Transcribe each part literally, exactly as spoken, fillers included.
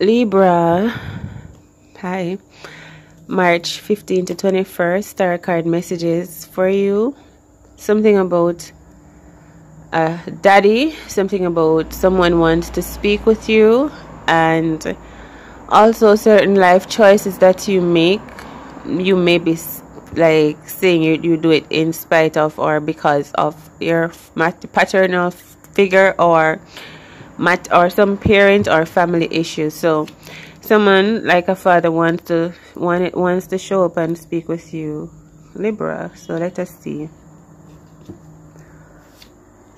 Libra, hi, March fifteenth to twenty-first, tarot card messages for you. Something about uh, daddy, something about someone wants to speak with you, and also certain life choices that you make. You may be like saying you, you do it in spite of or because of your paternal figure or mat or some parent or family issue. So someone like a father wants to want it wants to show up and speak with you, Libra. So let us see.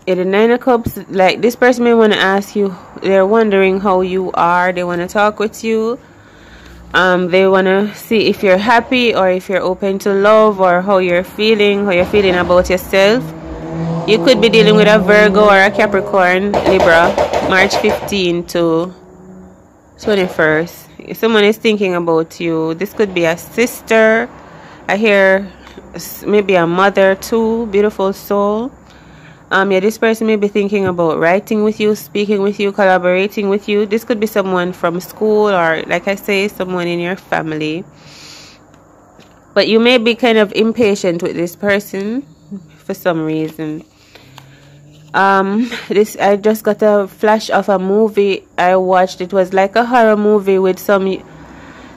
Yeah, the Nine of Cups, like this person may want to ask you, they're wondering how you are, they want to talk with you, um they want to see if you're happy or if you're open to love or how you're feeling how you're feeling about yourself. You could be dealing with a Virgo or a Capricorn, Libra, March fifteenth to twenty-first. Someone is thinking about you. This could be a sister. I hear maybe a mother too, beautiful soul. Um, yeah, this person may be thinking about writing with you, speaking with you, collaborating with you. This could be someone from school or, like I say, someone in your family. But you may be kind of impatient with this person for some reason. Um, this I just got a flash of a movie I watched. It was like a horror movie with some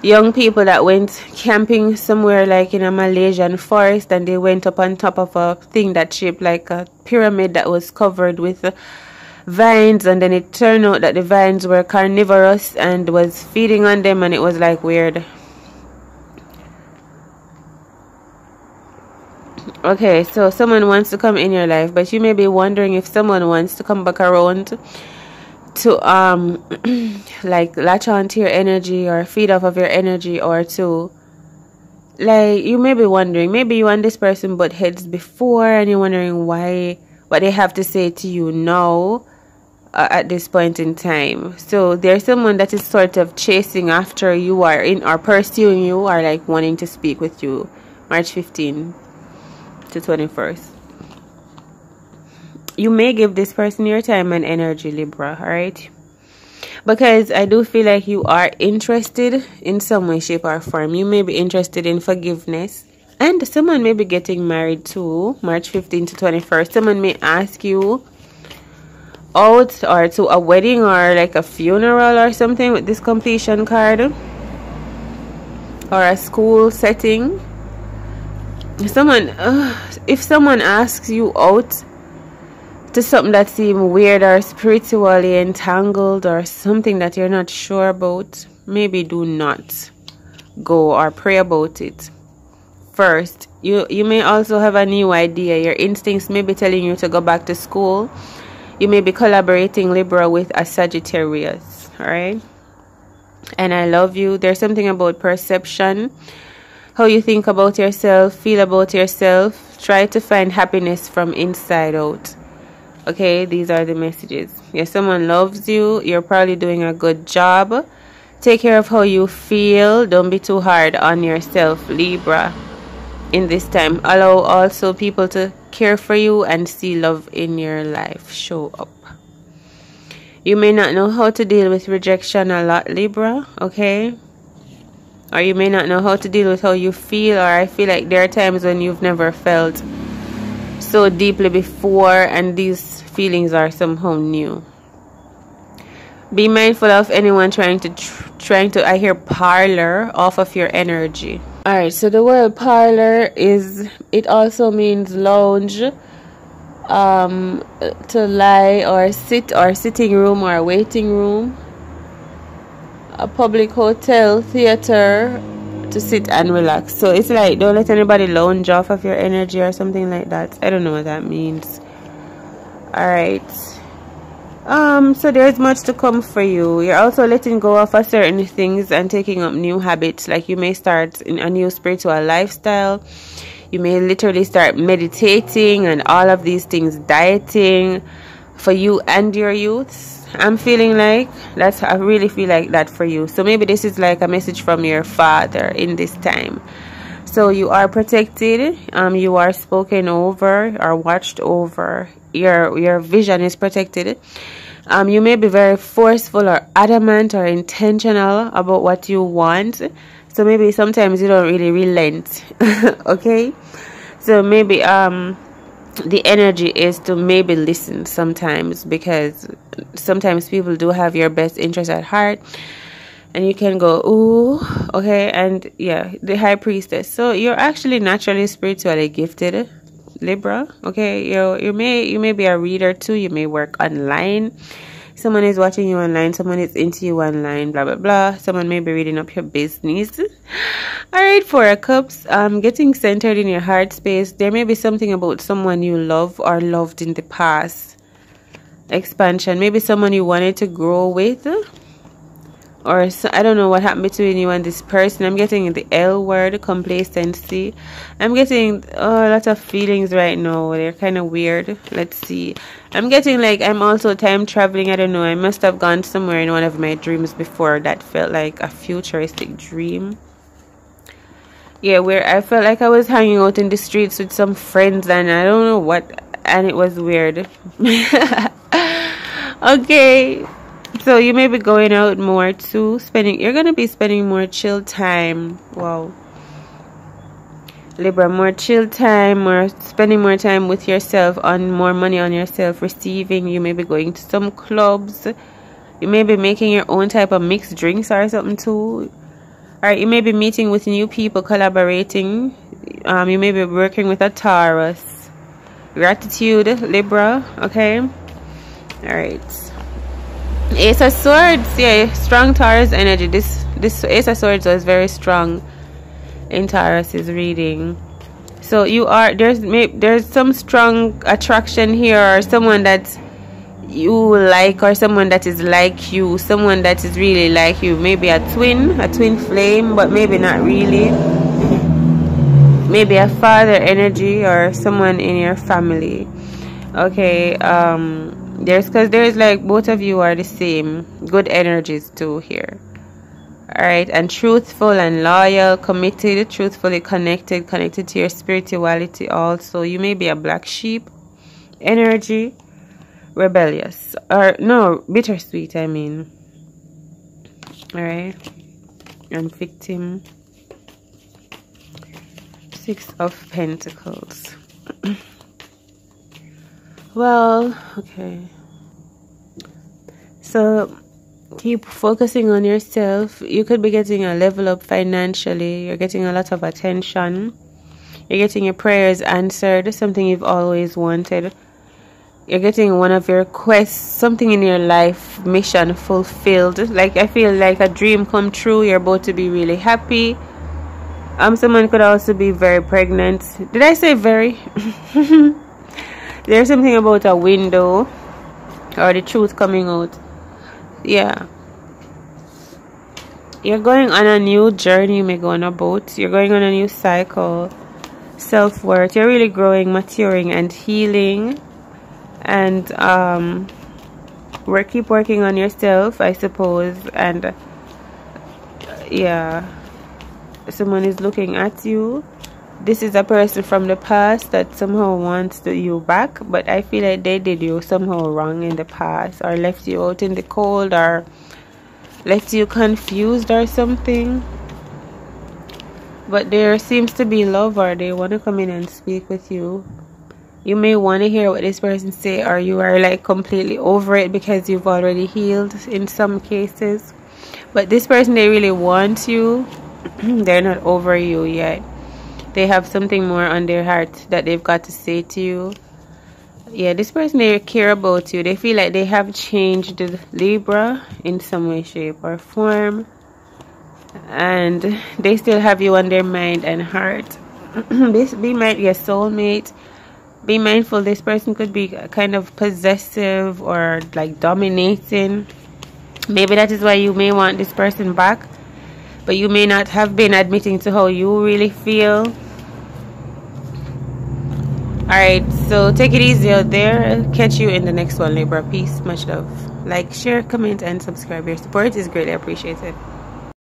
young people that went camping somewhere like in a Malaysian forest, and they went up on top of a thing that shaped like a pyramid that was covered with vines, and then it turned out that the vines were carnivorous and was feeding on them, and it was like weird. Okay, so someone wants to come in your life, but you may be wondering if someone wants to come back around to um like latch on to your energy or feed off of your energy, or to like you may be wondering, maybe you and this person butt heads before and you're wondering why, what they have to say to you now uh, at this point in time. So there's someone that is sort of chasing after you are in or pursuing you or like wanting to speak with you, March fifteenth to twenty-first. You may give this person your time and energy, Libra, all right? Because I do feel like you are interested in some way, shape, or form. You may be interested in forgiveness. And someone may be getting married too, March fifteenth to twenty-first. Someone may ask you out or to a wedding or like a funeral or something with this completion card. Or a school setting. Someone, uh, if someone asks you out to something that seems weird or spiritually entangled or something that you're not sure about, maybe do not go or pray about it first. You you may also have a new idea. Your instincts may be telling you to go back to school. You may be collaborating, Libra, with a Sagittarius, all right? And I love you. There's something about perception, how you think about yourself, feel about yourself. Try to find happiness from inside out. Okay, these are the messages. If someone loves you, you're probably doing a good job. Take care of how you feel. Don't be too hard on yourself, Libra, in this time. Allow also people to care for you and see love in your life show up. You may not know how to deal with rejection a lot, Libra, okay? Or you may not know how to deal with how you feel, or I feel like there are times when you've never felt so deeply before, and these feelings are somehow new. Be mindful of anyone trying to tr trying to I hear parlor off of your energy. All right, so the word parlor is, it also means lounge, um to lie or sit, or sitting room or waiting room, a public hotel, theater, to sit and relax. So it's like, don't let anybody lounge off of your energy or something like that. I don't know what that means. All right, um so there's much to come for you. You're also letting go of a certain things and taking up new habits. Like you may start in a new spiritual lifestyle. You may literally start meditating and all of these things, dieting for you and your youths. I'm feeling like that's, I really feel like that for you. So maybe this is like a message from your father in this time. So you are protected, um you are spoken over or watched over, your your vision is protected, Um, you may be very forceful or adamant or intentional about what you want. So maybe sometimes you don't really relent. Okay? So maybe um the energy is to maybe listen sometimes, because sometimes people do have your best interest at heart. And you can go, ooh, okay, and yeah, the High Priestess. So you're actually naturally spiritually gifted, Libra. Okay, you you may you may be a reader too. You may work online. Someone is watching you online. Someone is into you online. Blah blah blah. Someone may be reading up your business. All right, Four of Cups. Um, getting centered in your heart space. There may be something about someone you love or loved in the past. Expansion. Maybe someone you wanted to grow with. Or so, I don't know what happened between you and this person. I'm getting the L word, complacency. I'm getting oh, a lot of feelings right now. They're kind of weird. Let's see. I'm getting like I'm also time traveling. I don't know. I must have gone somewhere in one of my dreams before that felt like a futuristic dream. Yeah, where I felt like I was hanging out in the streets with some friends and I don't know what. And it was weird. Okay. So you may be going out more too, spending you're gonna be spending more chill time. Wow. Libra, more chill time, or spending more time with yourself, on more money on yourself, receiving. You may be going to some clubs. You may be making your own type of mixed drinks or something too. Alright, you may be meeting with new people, collaborating. Um, you may be working with a Taurus. Gratitude, Libra, okay? Alright. Ace of Swords, yeah, strong Taurus energy. This this Ace of Swords was very strong in Taurus's reading. So you are there's maybe there's some strong attraction here, or someone that you like, or someone that is like you, someone that is really like you. Maybe a twin, a twin flame, but maybe not really. Maybe a father energy or someone in your family. Okay, um. There's because there's like both of you are the same. Good energies too here. Alright, and truthful and loyal, committed, truthfully connected, connected to your spirituality also. You may be a black sheep. Energy, rebellious. Or no, bittersweet, I mean. Alright. And victim. Six of Pentacles. Well, okay, so keep focusing on yourself. You could be getting a level up financially. You're getting a lot of attention. You're getting your prayers answered, something you've always wanted. You're getting one of your quests, something in your life, mission fulfilled. Like, I feel like a dream come true. You're about to be really happy. Um, someone could also be very pregnant. Did I say very? There's something about a window or the truth coming out. Yeah. You're going on a new journey. You may go on a boat. You're going on a new cycle. Self-worth. You're really growing, maturing, and healing. And um, we're keep working on yourself, I suppose. And uh, yeah, someone is looking at you. This is a person from the past that somehow wants you back, but I feel like they did you somehow wrong in the past, or left you out in the cold, or left you confused or something. But there seems to be love, or they want to come in and speak with you. You may want to hear what this person say, or you are like completely over it because you've already healed in some cases. But this person, they really want you. They're not over you yet. They have something more on their heart that they've got to say to you. Yeah, this person, they care about you. They feel like they have changed, Libra, in some way, shape, or form. And they still have you on their mind and heart. Be mindful, your soulmate. Be mindful, this person could be kind of possessive or like dominating. Maybe that is why you may want this person back. But you may not have been admitting to how you really feel. Alright, so take it easy out there. Catch you in the next one, Libra. Peace, much love. Like, share, comment, and subscribe. Your support is greatly appreciated.